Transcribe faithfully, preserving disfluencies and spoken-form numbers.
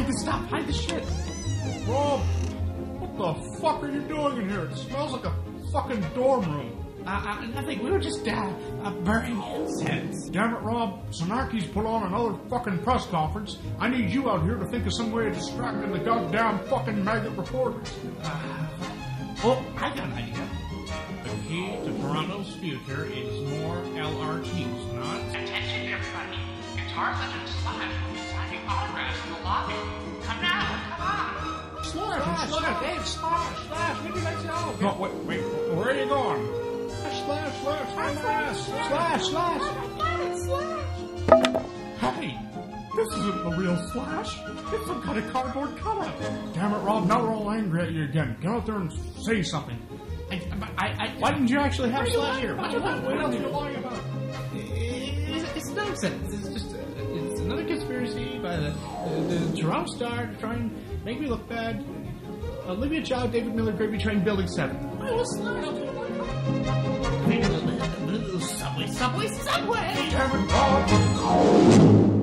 Hide the stuff. Hide the shit. Rob, what the fuck are you doing in here? It smells like a fucking dorm room. Uh, uh, nothing. We were just, uh, uh, burning incense. Damn it, Rob. Soknacki's put on another fucking press conference. I need you out here to think of some way of distracting the goddamn fucking maggot reporters. Uh, oh, I got an idea. The key to Toronto's future is more L R Ts, not... Attention, everybody. Guitar legend Slash will be signing autographs in the lobby. Come now, come on. Slash, Slash, Slash, Dave, Slash, Slash, where do you let go? No, wait, wait, where are you going? Slash, slash, slash, slash, slash, slash. Oh my God, it's Slash. Hey, this isn't the real Slash. It's some kind of cardboard cutout. Damn it, Rob, now we're all angry at you again. Get out there and say something. I, I, I, why didn't you actually have Slash here? What are you lying about? It's, it's nonsense. It's just, uh, it's another conspiracy by the, uh, the Toronto Star to try and make me look bad. Olivia Chow, David Miller, Gravy Train, Building seven. I was Slash. Subway, subway, subway!